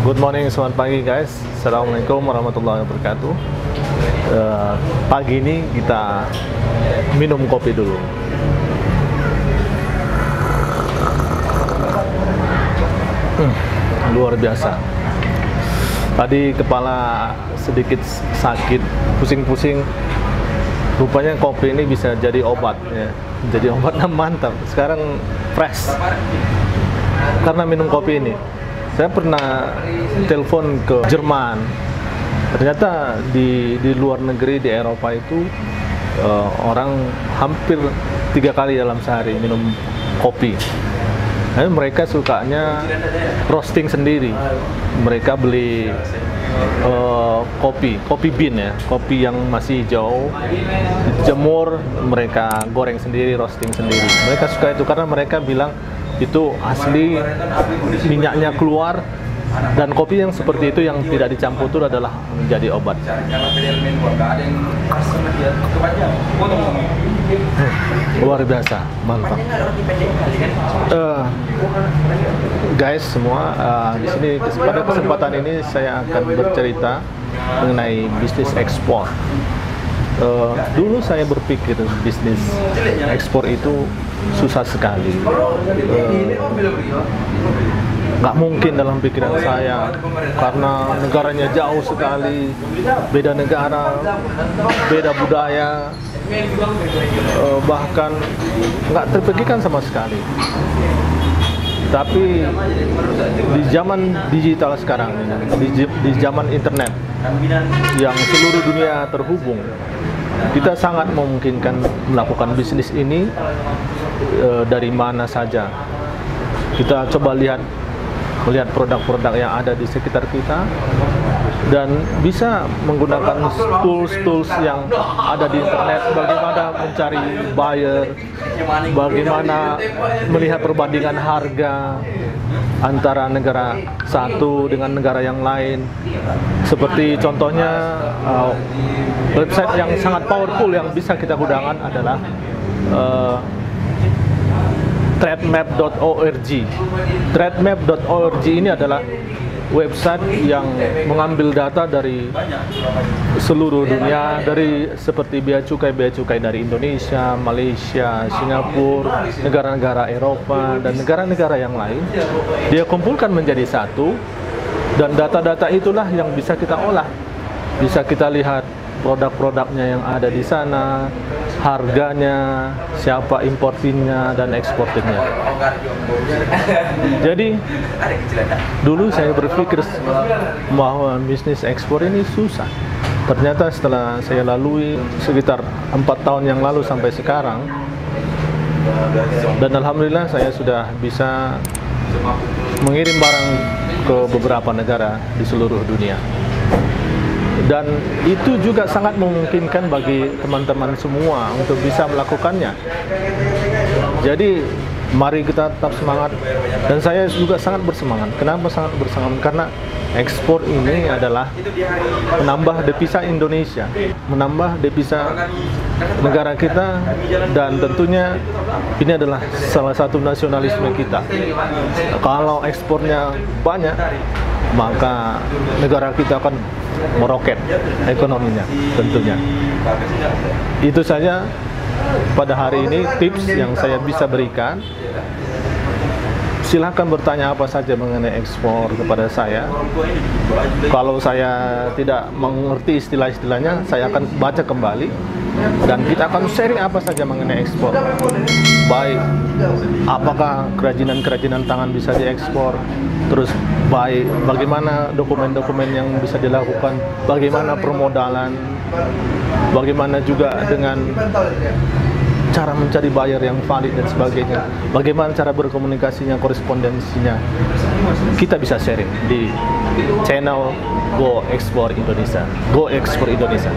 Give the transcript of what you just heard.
Good morning, selamat pagi guys. Assalamualaikum warahmatullahi wabarakatuh. Pagi ini kita minum kopi dulu. Luar biasa. Tadi kepala sedikit sakit, pusing-pusing. Rupanya kopi ini bisa jadi obat, ya. Jadi obatnya mantap. Sekarang fresh karena minum kopi ini. Saya pernah telepon ke Jerman. Ternyata di luar negeri, di Eropa itu orang hampir 3 kali dalam sehari minum kopi. Nah, mereka sukanya roasting sendiri. Mereka beli kopi bean, ya, kopi yang masih hijau, dijemur, mereka goreng sendiri, roasting sendiri. Mereka suka itu karena mereka bilang itu asli, minyaknya keluar, dan kopi yang seperti itu yang tidak dicampur itu adalah menjadi obat. Luar biasa, mantap. Guys semua, di sini pada kesempatan ini saya akan bercerita mengenai bisnis ekspor. Dulu saya berpikir bisnis ekspor itu susah sekali. Nggak mungkin dalam pikiran saya, karena negaranya jauh sekali, beda negara, beda budaya, bahkan nggak terpikirkan sama sekali. Tapi di zaman digital sekarang, di zaman internet yang seluruh dunia terhubung, kita sangat memungkinkan melakukan bisnis ini dari mana saja. Kita coba melihat produk-produk yang ada di sekitar kita, dan bisa menggunakan tools-tools yang ada di internet. Bagaimana mencari buyer, bagaimana melihat perbandingan harga antara negara satu dengan negara yang lain. Seperti contohnya, website yang sangat powerful yang bisa kita gunakan adalah Trademap.org. Trademap.org ini adalah website yang mengambil data dari seluruh dunia, dari seperti bea cukai dari Indonesia, Malaysia, Singapura, negara-negara Eropa, dan negara-negara yang lain. Dia kumpulkan menjadi satu, dan data-data itulah yang bisa kita olah. Bisa kita lihat produk-produknya yang ada di sana, harganya, siapa importirnya dan eksportirnya. Jadi dulu saya berpikir bahwa bisnis ekspor ini susah. Ternyata setelah saya lalui sekitar 4 tahun yang lalu sampai sekarang, dan alhamdulillah saya sudah bisa mengirim barang ke beberapa negara di seluruh dunia. Dan itu juga sangat memungkinkan bagi teman-teman semua untuk bisa melakukannya. Jadi mari kita tetap semangat, dan saya juga sangat bersemangat. Kenapa sangat bersemangat? Karena ekspor ini adalah menambah devisa Indonesia, menambah devisa negara kita, dan tentunya ini adalah salah satu nasionalisme kita. Kalau ekspornya banyak, maka negara kita akan meroket ekonominya tentunya. Itu saja pada hari ini tips yang saya bisa berikan. Silahkan bertanya apa saja mengenai ekspor kepada saya. Kalau saya tidak mengerti istilah-istilahnya, saya akan baca kembali, dan kita akan sharing apa saja mengenai ekspor. Baik, apakah kerajinan-kerajinan tangan bisa diekspor? Terus baik, bagaimana dokumen-dokumen yang bisa dilakukan, bagaimana permodalan, bagaimana juga dengan cara mencari buyer yang valid dan sebagainya, bagaimana cara berkomunikasinya, korespondensinya. Kita bisa sharing di channel Go Ekspor Indonesia.